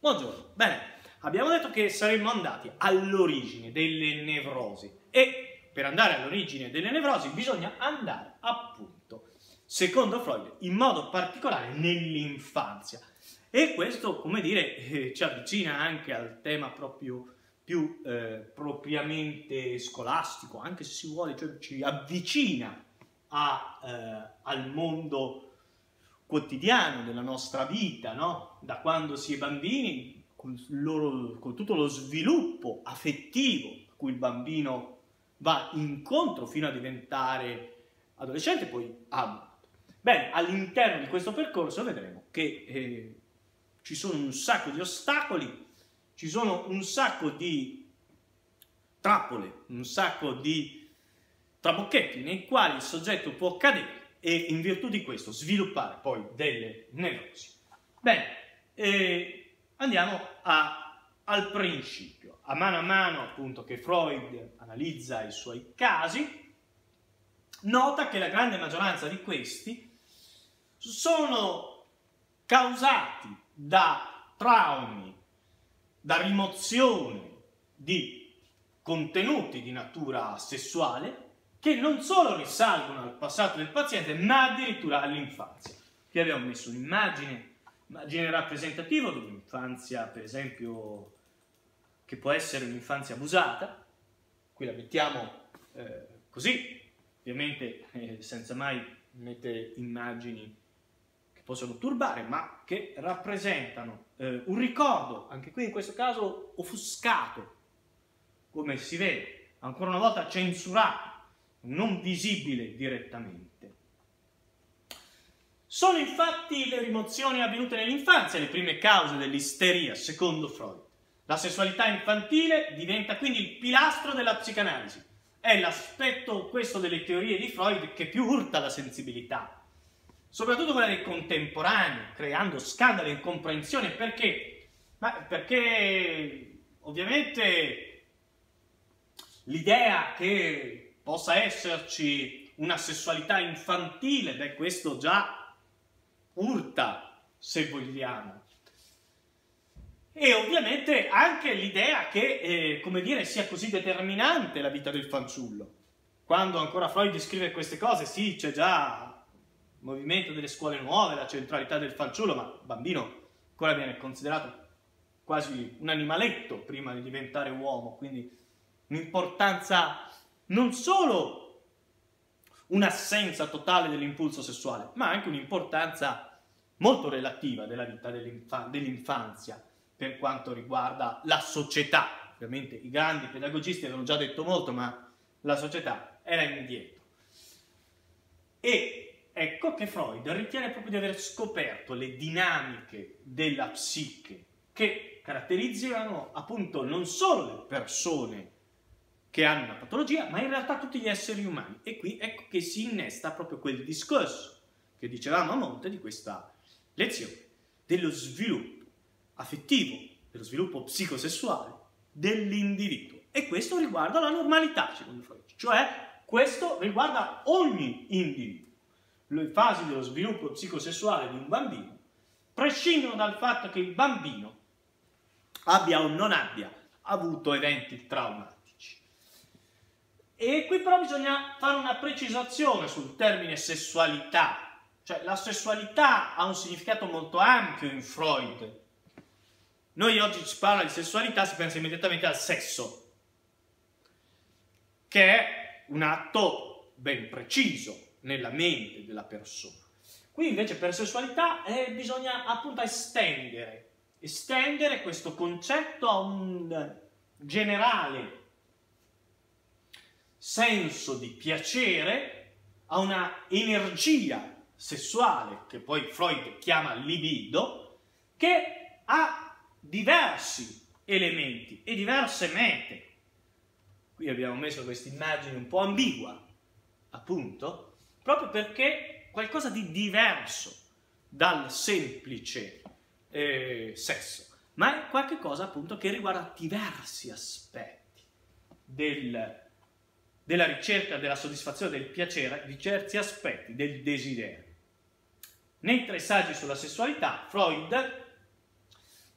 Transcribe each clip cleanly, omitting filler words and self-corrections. Buongiorno. Bene, abbiamo detto che saremmo andati all'origine delle nevrosi e per andare all'origine delle nevrosi bisogna andare appunto, secondo Freud, in modo particolare nell'infanzia. E questo, come dire, ci avvicina anche al tema proprio più propriamente scolastico, anche se si vuole, cioè ci avvicina al mondo quotidiano della nostra vita, no? Da quando si è bambini, con tutto lo sviluppo affettivo a cui il bambino va incontro fino a diventare adolescente e poi adulto. Bene, all'interno di questo percorso vedremo che ci sono un sacco di ostacoli, ci sono un sacco di trappole, un sacco di trabocchetti nei quali il soggetto può cadere e in virtù di questo sviluppare poi delle nevrosi. Bene, andiamo al principio. A mano appunto che Freud analizza i suoi casi, nota che la grande maggioranza di questi sono causati da traumi, da rimozioni di contenuti di natura sessuale che non solo risalgono al passato del paziente ma addirittura all'infanzia. Qui abbiamo messo un'immagine rappresentativa di un'infanzia, per esempio, che può essere un'infanzia abusata. Qui la mettiamo così. Ovviamente senza mai mettere immagini che possono turbare, ma che rappresentano un ricordo, anche qui in questo caso offuscato, come si vede, ancora una volta censurato, non visibile direttamente. Sono infatti le rimozioni avvenute nell'infanzia le prime cause dell'isteria, secondo Freud. La sessualità infantile diventa quindi il pilastro della psicanalisi. È l'aspetto questo delle teorie di Freud che più urta la sensibilità, soprattutto quella dei contemporanei, creando scandalo e incomprensione. Perché? Ma perché ovviamente l'idea che possa esserci una sessualità infantile, beh, questo già urta, se vogliamo. E ovviamente anche l'idea che, come dire, sia così determinante la vita del fanciullo. Quando ancora Freud descrive queste cose, sì, c'è già il movimento delle scuole nuove, la centralità del fanciullo, ma il bambino ancora viene considerato quasi un animaletto prima di diventare uomo, quindi un'importanza, non solo un'assenza totale dell'impulso sessuale, ma anche un'importanza molto relativa della vita dell'infanzia. Per quanto riguarda la società, ovviamente i grandi pedagogisti avevano già detto molto, ma la società era indietro. E ecco che Freud ritiene proprio di aver scoperto le dinamiche della psiche che caratterizzano appunto non solo le persone che hanno una patologia, ma in realtà tutti gli esseri umani. E qui ecco che si innesta proprio quel discorso che dicevamo a monte di questa lezione, dello sviluppo affettivo, dello sviluppo psicosessuale dell'individuo. E questo riguarda la normalità, secondo Freud, cioè questo riguarda ogni individuo. Le fasi dello sviluppo psicosessuale di un bambino prescindono dal fatto che il bambino abbia o non abbia avuto eventi traumatici. E qui però bisogna fare una precisazione sul termine sessualità, cioè la sessualità ha un significato molto ampio in Freud. Noi oggi ci parla di sessualità, si pensa immediatamente al sesso, che è un atto ben preciso nella mente della persona. Qui invece per sessualità bisogna appunto estendere questo concetto a un generale senso di piacere, a una energia sessuale, che poi Freud chiama libido, che ha diversi elementi e diverse mete. Qui abbiamo messo questa immagine un po' ambigua, appunto, proprio perché qualcosa di diverso dal semplice sesso, ma è qualcosa appunto che riguarda diversi aspetti della ricerca, della soddisfazione, del piacere, di certi aspetti del desiderio. Nei tre saggi sulla sessualità Freud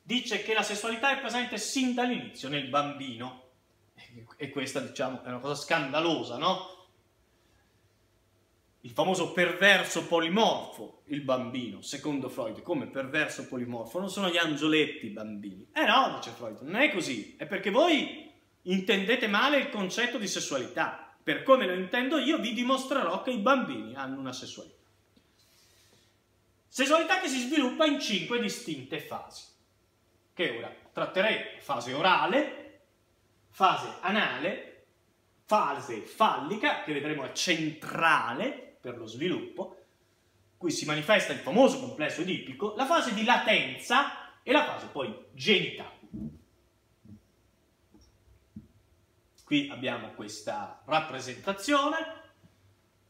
dice che la sessualità è presente sin dall'inizio nel bambino. E questa, diciamo, è una cosa scandalosa, no? Il famoso perverso polimorfo, il bambino, secondo Freud. Come perverso polimorfo? Non sono gli angioletti i bambini. Eh no, dice Freud, non è così. È perché voi intendete male il concetto di sessualità. Per come lo intendo io, vi dimostrerò che i bambini hanno una sessualità. Sessualità che si sviluppa in 5 distinte fasi, che ora tratteremo: fase orale, fase anale, fase fallica, che vedremo è centrale per lo sviluppo, qui si manifesta il famoso complesso edipico, la fase di latenza e la fase poi genitale. Qui abbiamo questa rappresentazione,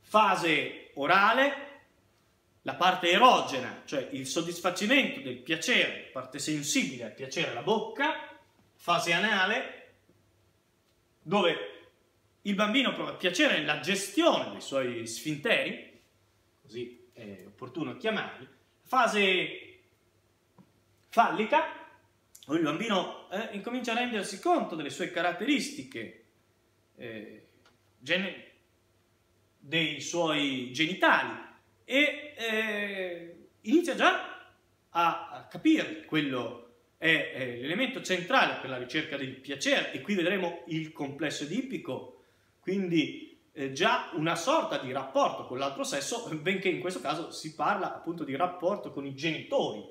fase orale, la parte erogena, cioè il soddisfacimento del piacere, parte sensibile al piacere alla bocca, fase anale, dove il bambino prova piacere nella gestione dei suoi sfinteri, così è opportuno chiamarli, fase fallica, dove il bambino incomincia a rendersi conto delle sue caratteristiche, dei suoi genitali, e inizia già a capire quello è l'elemento centrale per la ricerca del piacere, e qui vedremo il complesso edipico, quindi già una sorta di rapporto con l'altro sesso, benché in questo caso si parla appunto di rapporto con i genitori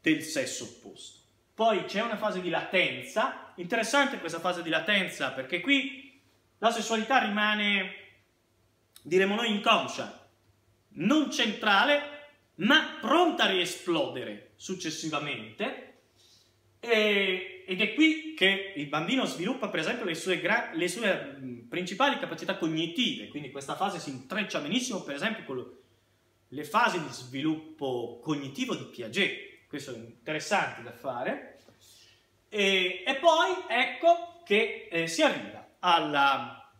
del sesso opposto. Poi c'è una fase di latenza, interessante questa fase di latenza perché qui la sessualità rimane, diremo noi, inconscia, non centrale, ma pronta a riesplodere successivamente, ed è qui che il bambino sviluppa per esempio le sue principali capacità cognitive, quindi questa fase si intreccia benissimo per esempio con le fasi di sviluppo cognitivo di Piaget, questo è interessante da fare, e poi ecco che si arriva alla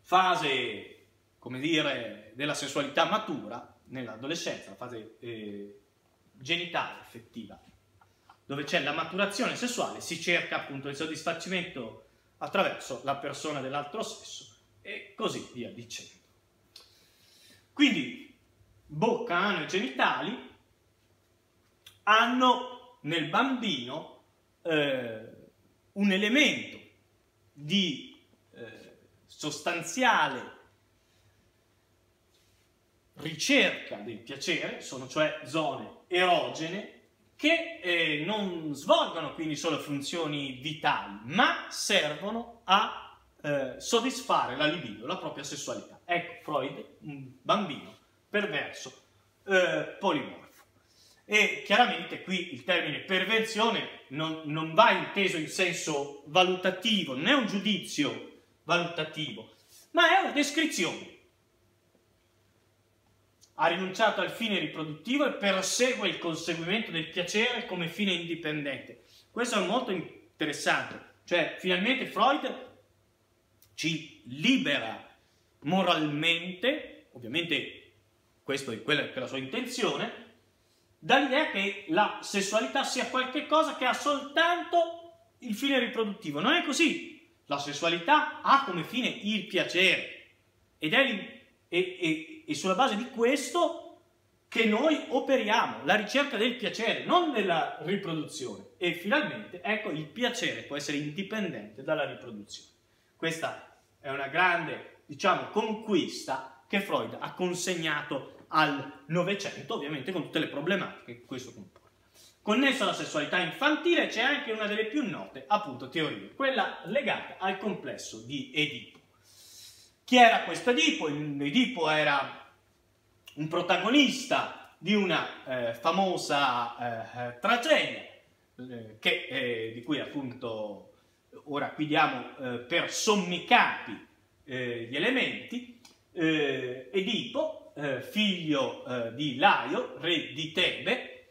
fase, come dire, della sessualità matura nell'adolescenza, la fase genitale affettiva, dove c'è la maturazione sessuale, si cerca appunto il soddisfacimento attraverso la persona dell'altro sesso e così via dicendo. Quindi bocca, ano e genitali hanno nel bambino un elemento di sostanziale ricerca del piacere, sono cioè zone erogene che non svolgono quindi solo funzioni vitali, ma servono a soddisfare la libido, la propria sessualità. Ecco Freud, un bambino perverso, polimorfo. E chiaramente qui il termine perversione non va inteso in senso valutativo, né un giudizio valutativo, ma è una descrizione. Ha rinunciato al fine riproduttivo e persegue il conseguimento del piacere come fine indipendente. Questo è molto interessante, cioè finalmente Freud ci libera moralmente, ovviamente questa è quella che è la sua intenzione, dall'idea che la sessualità sia qualcosa che ha soltanto il fine riproduttivo. Non è così. La sessualità ha come fine il piacere ed è e sulla base di questo che noi operiamo, la ricerca del piacere, non della riproduzione. E finalmente, ecco, il piacere può essere indipendente dalla riproduzione. Questa è una grande, diciamo, conquista che Freud ha consegnato al Novecento, ovviamente con tutte le problematiche che questo comporta. Connesso alla sessualità infantile c'è anche una delle più note, appunto, teorie, quella legata al complesso di Edipo. Chi era questo Edipo? Edipo era un protagonista di una famosa tragedia di cui appunto ora qui diamo per sommi capi gli elementi. Edipo, figlio di Laio, re di Tebe,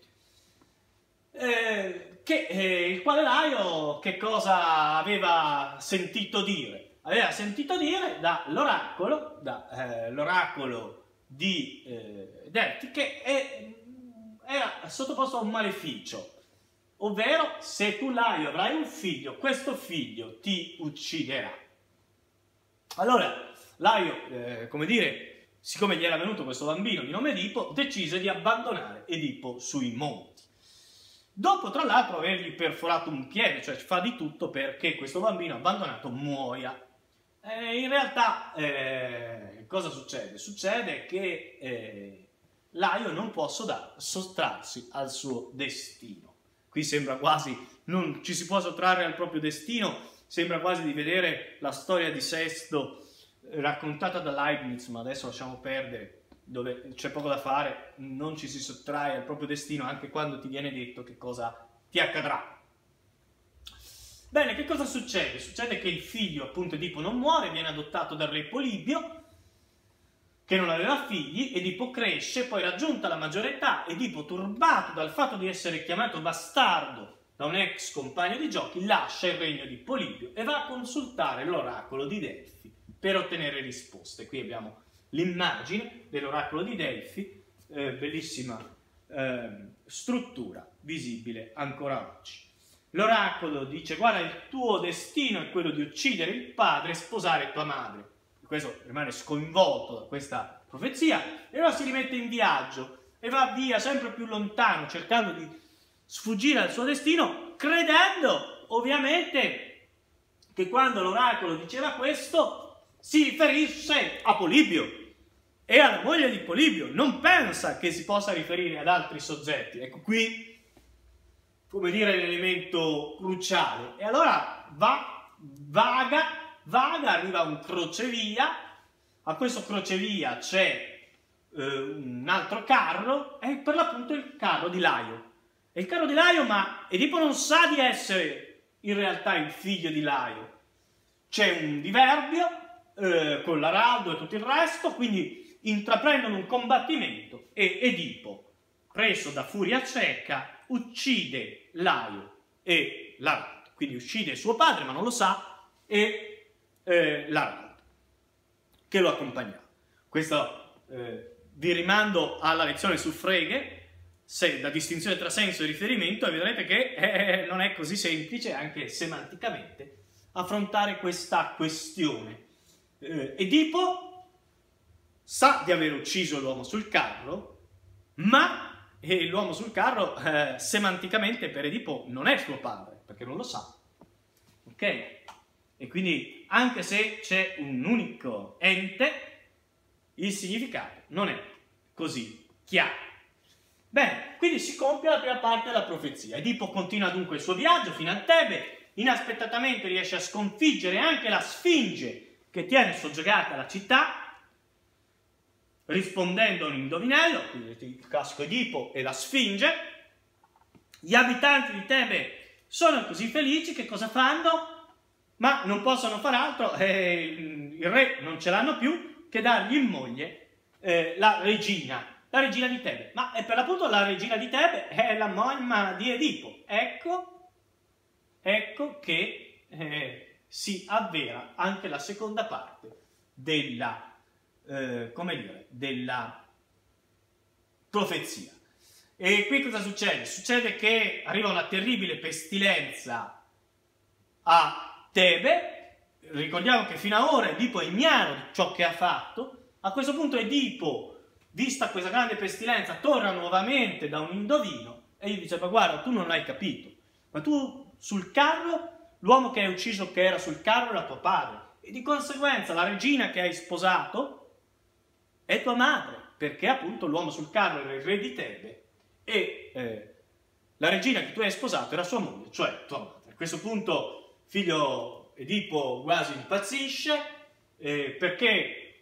il quale Laio che cosa aveva sentito dire? Aveva sentito dire dall'oracolo di Delfi che era sottoposto a un maleficio, Ovvero, se tu, Laio, avrai un figlio, questo figlio ti ucciderà. Allora, Laio, come dire, siccome gli era venuto questo bambino di nome Edipo, decise di abbandonare Edipo sui monti. Dopo, tra l'altro, avergli perforato un piede, cioè fa di tutto perché questo bambino abbandonato muoia. In realtà, cosa succede? Succede che Laio non può sottrarsi al suo destino. Qui sembra quasi, non ci si può sottrarre al proprio destino, sembra quasi di vedere la storia di Sesto raccontata da Leibniz, ma adesso lasciamo perdere, dove c'è poco da fare, non ci si sottrae al proprio destino anche quando ti viene detto che cosa ti accadrà. Bene, che cosa succede? Succede che il figlio, appunto, Edipo non muore, viene adottato dal re Polibio, che non aveva figli. Edipo cresce, poi raggiunta la maggiore età, Edipo, turbato dal fatto di essere chiamato bastardo da un ex compagno di giochi, lascia il regno di Polibio e va a consultare l'oracolo di Delfi per ottenere risposte. Qui abbiamo l'immagine dell'oracolo di Delfi, bellissima struttura visibile ancora oggi. L'oracolo dice: guarda, il tuo destino è quello di uccidere il padre e sposare tua madre. Questo rimane sconvolto da questa profezia e allora si rimette in viaggio e va via sempre più lontano, cercando di sfuggire al suo destino, credendo ovviamente che quando l'oracolo diceva questo si riferisse a Polibio e alla moglie di Polibio, non pensa che si possa riferire ad altri soggetti. Ecco qui, come dire, l'elemento cruciale. E allora vaga, arriva a un crocevia, a questo crocevia c'è un altro carro, è per l'appunto il carro di Laio. È il carro di Laio, ma Edipo non sa di essere in realtà il figlio di Laio. C'è un diverbio con l'araldo e tutto il resto, quindi intraprendono un combattimento e Edipo, preso da furia cieca, uccide Laio e l'araldo. Quindi uccide suo padre, ma non lo sa, e l'araldo che lo accompagnava. Questo vi rimando alla lezione su Frege, la distinzione tra senso e riferimento, e vedrete che non è così semplice anche semanticamente affrontare questa questione. Edipo sa di aver ucciso l'uomo sul carro, ma l'uomo sul carro semanticamente per Edipo non è suo padre, perché non lo sa, ok? E quindi, anche se c'è un unico ente, il significato non è così chiaro. Bene, quindi si compie la prima parte della profezia. Edipo continua dunque il suo viaggio fino a Tebe, inaspettatamente riesce a sconfiggere anche la Sfinge che tiene soggiogata la città, rispondendo a un indovinello, quindi il classico Edipo e la Sfinge. Gli abitanti di Tebe sono così felici che cosa fanno? Ma non possono far altro, il re non ce l'hanno più, che dargli in moglie la regina di Tebe. Ma per l'appunto la regina di Tebe è la mamma di Edipo. Ecco che si avvera anche la seconda parte della, come dire, della profezia. E qui cosa succede? Succede che arriva una terribile pestilenza a Tebe. Ricordiamo che fino ad ora Edipo è ignaro di ciò che ha fatto. A questo punto Edipo, vista questa grande pestilenza, torna nuovamente da un indovino e gli dice: ma guarda, tu non hai capito, ma tu sul carro, l'uomo che hai ucciso che era sul carro era tuo padre, e di conseguenza la regina che hai sposato è tua madre, perché appunto l'uomo sul carro era il re di Tebe e la regina che tu hai sposato era sua moglie, cioè tua madre. A questo punto figlio Edipo quasi impazzisce perché,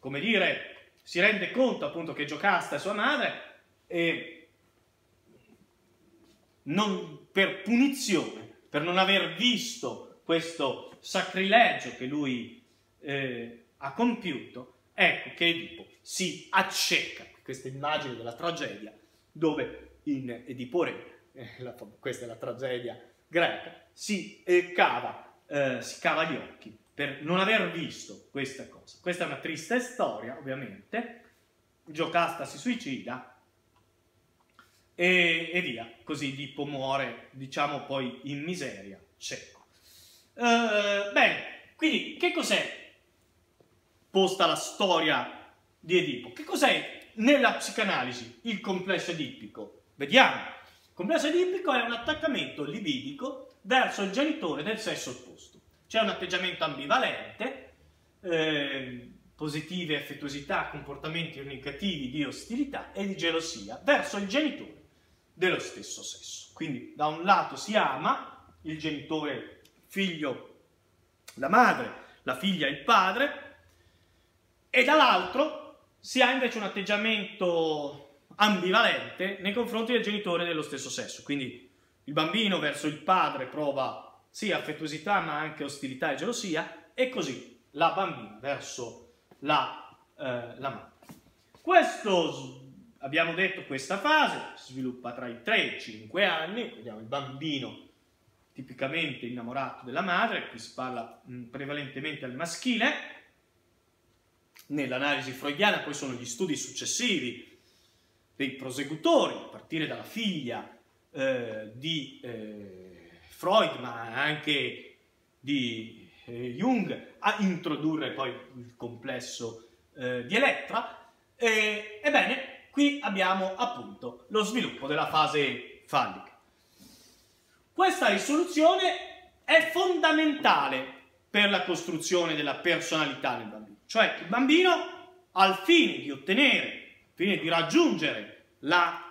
come dire, si rende conto appunto che Giocasta è sua madre e non, per punizione, per non aver visto questo sacrilegio che lui ha compiuto, ecco che Edipo si acceca. Questa immagine della tragedia dove in Edipo Re, questa è la tragedia greca, si cava gli occhi per non aver visto questa cosa. Questa è una triste storia, ovviamente. Giocasta si suicida e via. Così Edipo muore, diciamo, poi in miseria, cieco. Bene, quindi che cos'è posta la storia di Edipo? Che cos'è nella psicanalisi il complesso edipico? Vediamo. Il complesso edipico è un attaccamento libidico verso il genitore del sesso opposto. C'è un atteggiamento ambivalente, positive affettuosità, comportamenti negativi di ostilità e di gelosia verso il genitore dello stesso sesso. Quindi da un lato si ama il genitore, figlio, la madre, la figlia, il padre, e dall'altro si ha invece un atteggiamento ambivalente nei confronti del genitore dello stesso sesso. Quindi il bambino verso il padre prova sì affettuosità ma anche ostilità e gelosia, e così la bambina verso la madre. Questo, abbiamo detto, questa fase si sviluppa tra i 3 e i 5 anni, vediamo il bambino tipicamente innamorato della madre, qui si parla prevalentemente al maschile, nell'analisi freudiana poi sono gli studi successivi dei prosecutori, a partire dalla figlia di Freud, ma anche di Jung, a introdurre poi il complesso di Elettra. Ebbene, qui abbiamo appunto lo sviluppo della fase fallica. Questa risoluzione è fondamentale per la costruzione della personalità nel bambino. Cioè il bambino, al fine di ottenere, al fine di raggiungere la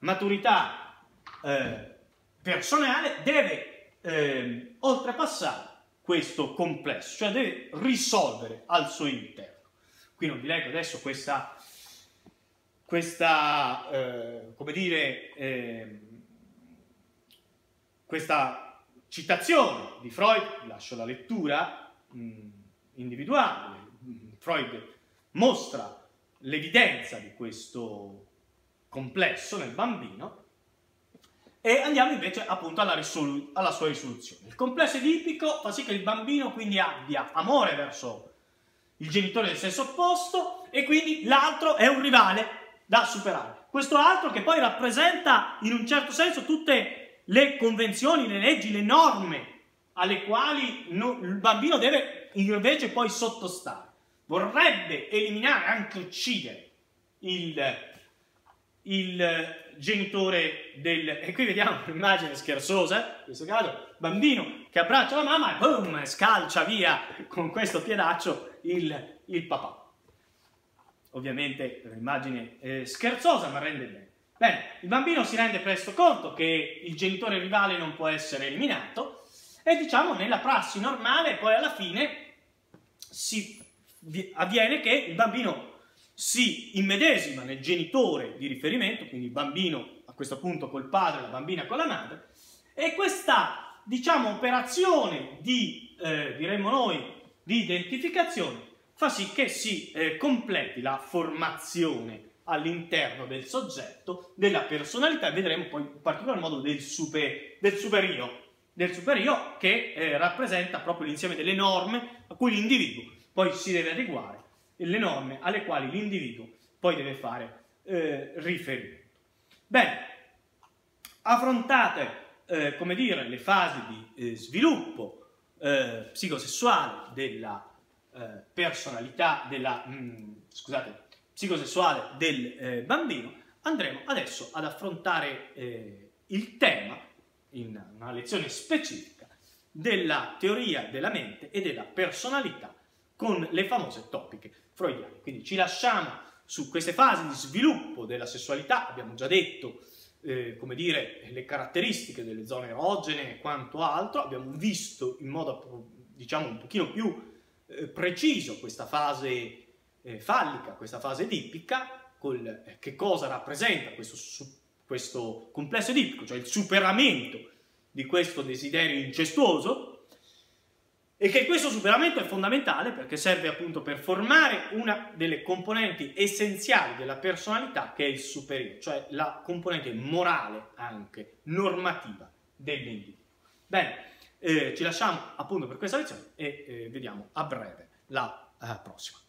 maturità personale, deve oltrepassare questo complesso, cioè deve risolvere al suo interno. Qui non vi leggo adesso questa citazione di Freud, lascio la lettura individuale. Freud mostra l'evidenza di questo complesso nel bambino. E andiamo invece appunto alla sua risoluzione. Il complesso edipico fa sì che il bambino quindi abbia amore verso il genitore del sesso opposto, e quindi l'altro è un rivale da superare. Questo altro che poi rappresenta in un certo senso tutte le convenzioni, le leggi, le norme alle quali il bambino deve invece poi sottostare. Vorrebbe eliminare, anche uccidere il genitore del... E qui vediamo un'immagine scherzosa, in questo caso, bambino che abbraccia la mamma e boom, scalcia via con questo piedaccio il papà. Ovviamente è un'immagine scherzosa, ma rende bene. Bene, il bambino si rende presto conto che il genitore rivale non può essere eliminato, e diciamo nella prassi normale poi alla fine avviene che il bambino si immedesima nel genitore di riferimento, quindi il bambino a questo punto col padre, la bambina con la madre, e questa, diciamo, operazione di, diremmo noi, di identificazione fa sì che si completi la formazione all'interno del soggetto, della personalità, e vedremo poi in particolar modo del superio che rappresenta proprio l'insieme delle norme a cui l'individuo poi si deve adeguare, le norme alle quali l'individuo poi deve fare riferimento. Bene, affrontate, come dire, le fasi di sviluppo psicosessuale della personalità, scusate, psicosessuale del bambino, andremo adesso ad affrontare il tema, in una lezione specifica, della teoria della mente e della personalità con le famose topiche freudiane. Quindi ci lasciamo su queste fasi di sviluppo della sessualità, abbiamo già detto, come dire, le caratteristiche delle zone erogene e quanto altro, abbiamo visto in modo, diciamo, un pochino più preciso questa fase fallica, questa fase edipica, che cosa rappresenta questo complesso edipico, cioè il superamento di questo desiderio incestuoso, e che questo superamento è fondamentale perché serve appunto per formare una delle componenti essenziali della personalità, che è il superio, cioè la componente morale, anche normativa, dell'individuo. Bene, ci lasciamo appunto per questa lezione e vediamo a breve la prossima.